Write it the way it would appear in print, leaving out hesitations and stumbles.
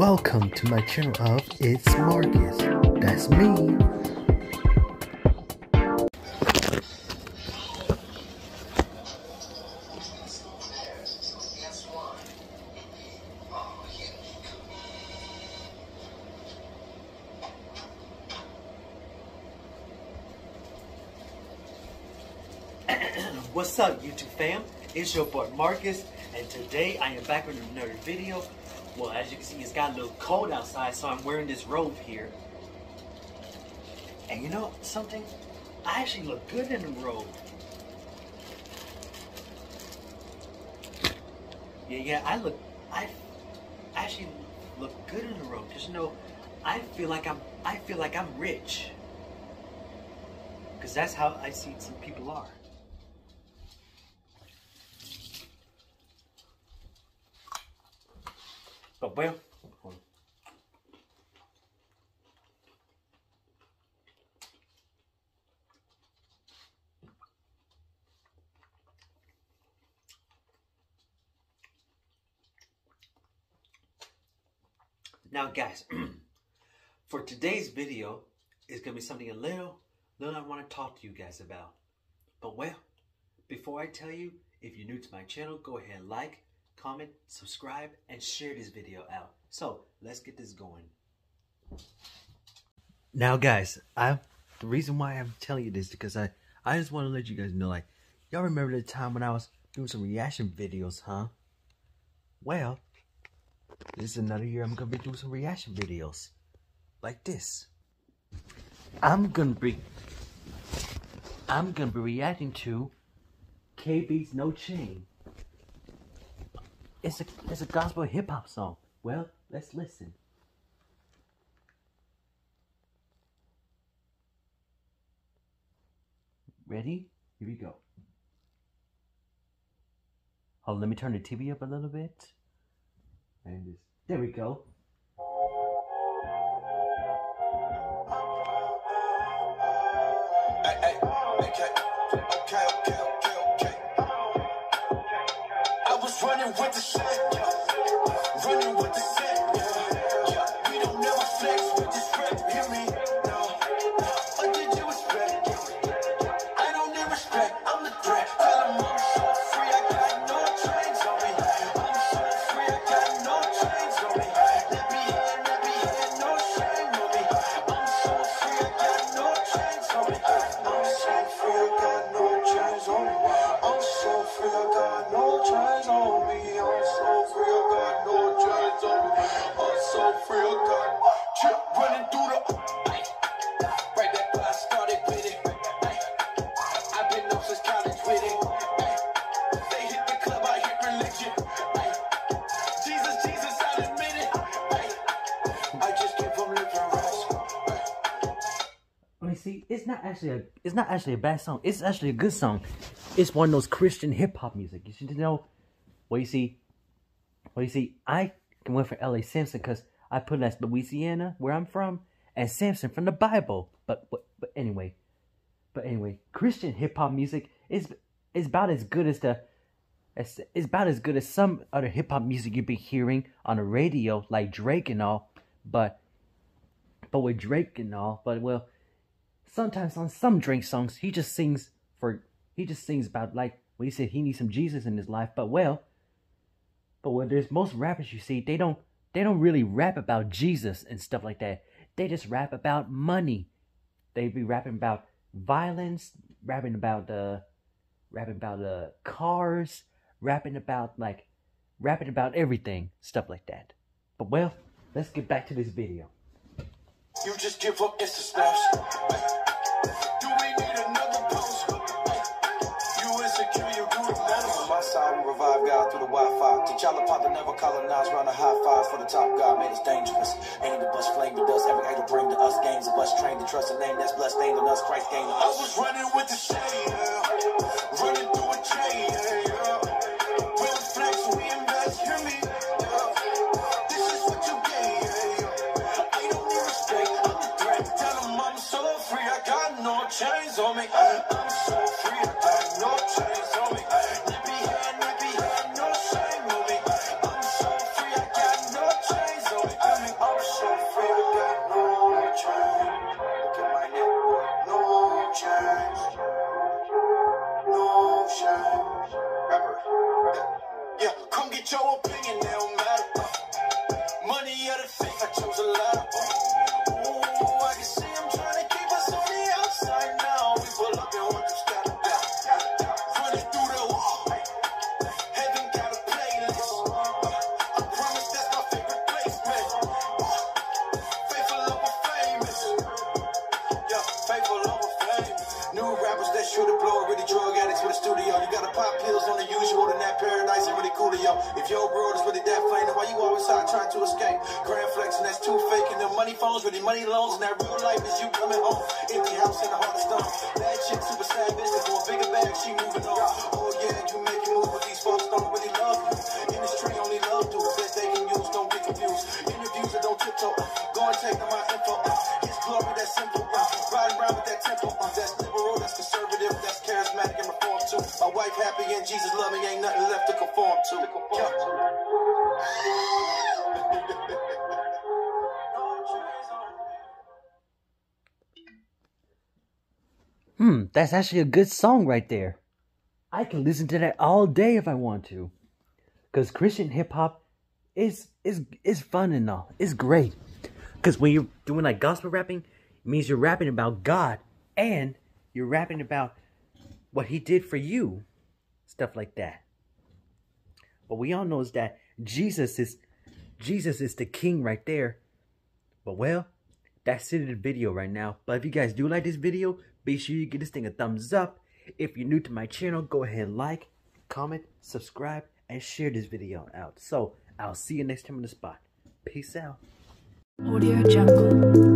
Welcome to my channel of It's Marcus. That's me. What's up, YouTube fam? It's your boy Marcus, and today I am back with another video. Well, as you can see, it's got a little cold outside, so I'm wearing this robe here. And you know something? I actually look good in the robe. Yeah, I actually look good in the robe. Cause you know, I feel like I'm rich. Cause that's how I see some people are. But well, now guys, for today's video, it's gonna be something a little I want to talk to you guys about. But well, before I tell you, if you're new to my channel, go ahead and like, comment, subscribe, and share this video out. So let's get this going. Now guys, the reason why I'm telling you this is because I just want to let you guys know, like, y'all remember the time when I was doing some reaction videos, huh? Well, this is another year I'm gonna be doing some reaction videos like this. I'm gonna be reacting to KB's No Chain. It's a gospel hip-hop song. Well, let's listen. Ready? Here we go. Hold on, let me turn the TV up a little bit. And just, there we go. With the shit, yeah. Running with the shit, yeah. Yeah. We don't never flex with this crap, hear me? No, I did you respect? I don't need respect, I'm the threat. Tell them I'm so free, I got no chains on me. I'm so free, I got no chains on me. Let me in, no shame on me. I'm so free, I got no chains on me. I'm so free, I got no chains on me. I'm so free, I got no chains on me. See, it's not actually a bad song. It's actually a good song. It's one of those Christian hip hop music. You should know. Well, you see, I went for L.A. Simpson because I put that's Louisiana, where I'm from, and Simpson from the Bible. But anyway, Christian hip hop music is about as good as some other hip hop music you've been hearing on the radio, like Drake and all. But with Drake and all, but well. Sometimes on some Drake songs, he just sings about, like, well, he said he needs some Jesus in his life. But well, there's most rappers you see, they don't really rap about Jesus and stuff like that. They just rap about money. They be rapping about violence, rapping about cars, rapping about everything, stuff like that. But well, let's get back to this video. You just give up instant snaps. Do we need another post? You insecure, you do the matter. On my side, we revive God through the Wi-Fi. T'Challa Papa never colonized, round a high five for the top God. Made us dangerous. Ain't the bus flame to dust. Every idol bring to us games of us. Trained to trust a name that's blessed. Named on us, Christ gained us. I was running with the shade, yeah. Running through a chain, yeah. Real flex, we invest, hear me? Chains on me, I'm so free, I got no chains on me. Let me in, no shame on me. I'm so free, I got no chains on me. shine. Rapper. Yeah, come get your opinion, it don't matter. Money or the fake, I chose a lot. Ooh, I can see I'm trying to keep us on the outside now. We pull up and watch us gotta die. Running through the wall. Heaven got a playlist. I promise that's my favorite place, man. Faithful over famous. Yeah, faithful over famous. New rappers that shoot a blow, really drug addicts with a studio. You gotta pop pills on the usual, then that paradise ain't really cool to yo. If your world is really that flame, then why you always out trying to escape? Grand flex and that's too fake, and the money phones really money loans, and that real life is you coming home. Empty house in the heart of stone. That shit super savage, is going bigger bag, she moving on. Oh yeah, you make it move, but these folks don't really love you. Industry only love dudes that they can use, don't get confused. Interviews that don't tiptoe, go and take them my info. His glory, that's simple. Riding around with that tempo, that's liberal, that's conservative, that's charismatic and reformed too. My wife happy and Jesus loving, ain't nothing left to conform to. That's actually a good song right there. I can listen to that all day if I want to. Because Christian hip-hop is fun and all. It's great. Because when you're doing like gospel rapping, it means you're rapping about God. And you're rapping about what he did for you. Stuff like that. But we all know is that Jesus is the king right there. But well, that's it in the video right now. But if you guys do like this video, be sure you give this thing a thumbs up. If you're new to my channel, go ahead and like, comment, subscribe, and share this video out. So, I'll see you next time on the spot. Peace out. Audio Jungle.